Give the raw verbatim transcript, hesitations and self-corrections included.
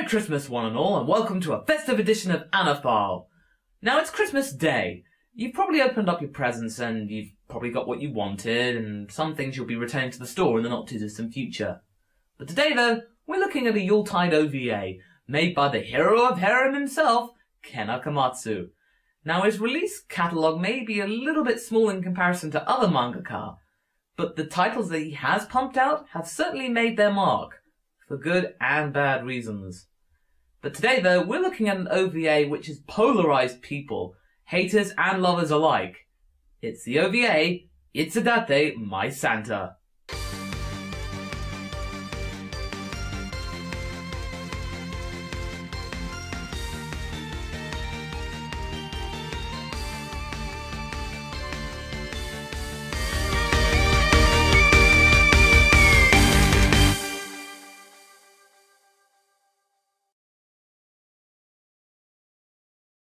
Merry Christmas one and all, and welcome to a festive edition of Anifile. Now it's Christmas Day. You've probably opened up your presents and you've probably got what you wanted, and some things you'll be returning to the store in the not too distant future. But today though, we're looking at a Yuletide O V A, made by the hero of harem himself, Ken Akamatsu. Now his release catalogue may be a little bit small in comparison to other mangaka, but the titles that he has pumped out have certainly made their mark, for good and bad reasons. But today though, we're looking at an O V A which has polarised people, haters and lovers alike. It's the O V A, Date My Santa.